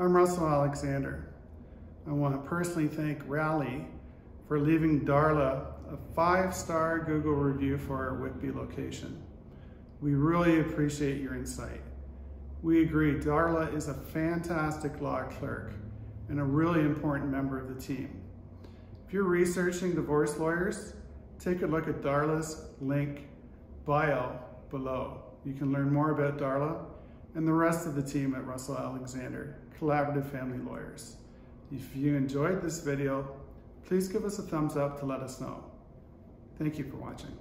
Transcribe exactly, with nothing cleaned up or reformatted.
I'm Russell Alexander. I want to personally thank Raleigh for leaving Darla a five-star Google review for our Whitby location. We really appreciate your insight. We agree Darla is a fantastic law clerk and a really important member of the team. If you're researching divorce lawyers, take a look at Darla's link bio below. You can learn more about Darla and the rest of the team at Russell Alexander Collaborative Family Lawyers. If you enjoyed this video, please give us a thumbs up to let us know. Thank you for watching.